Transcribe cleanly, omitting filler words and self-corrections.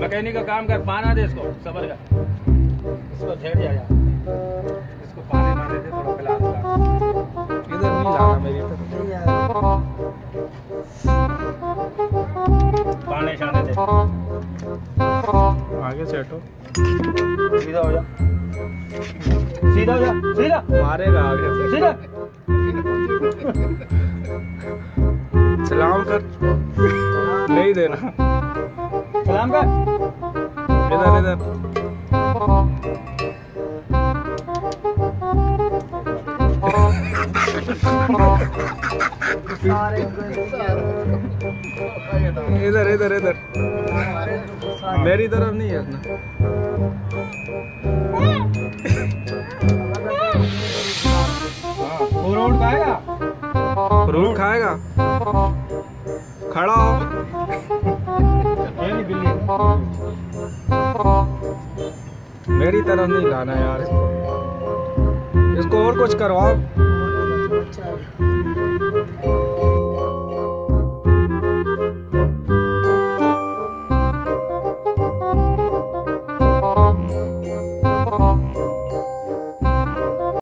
Mechanic का काम कर पाना दे इसको सबर का, इसको झेड़ जाया, इसको पानी मार देते थोड़ा फिलहाल इधर नहीं लाना मेरी तरफ पानी छाने दे आगे सेट हो सीधा हो जा सीधा हो जा सीधा मारेगा आगे सीधा सलाम कर नहीं देना सलाम कर इधर इधर इधर इधर इधर मेरी तरफ नहीं है फ्रूट खाएगा फ्रूट खाएगा खड़ा हो मेरी तरफ नहीं लाना यार इसको और कुछ करवाओ।